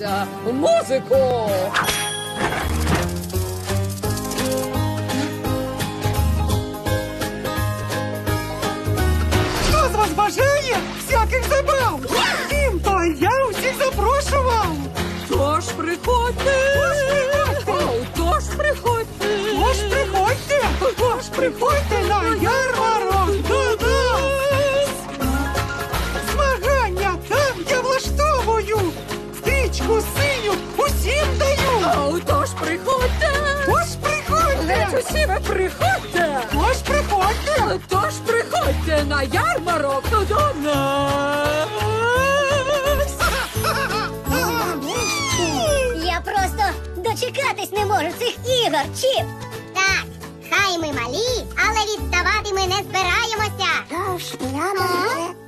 влюбился в музыку. Кто з вас бажає, всяких забав. Тим, то я усіх запрошував. Тож приходьте. Тож приходьте. Тож приходьте. Тож приходьте на ярмарок. До нас. Змагання там я влаштовую. Птичку синю усім даю. Тож приходьте. Тож приходьте. Геть усі ви приходьте. Тож приходьте. Тож приходьте на ярмарок. До нас. Я просто... дочекатись не можу цих ігор, Чіп! Так, хай ми малі, але відставати ми не збираємося! Тож прямо...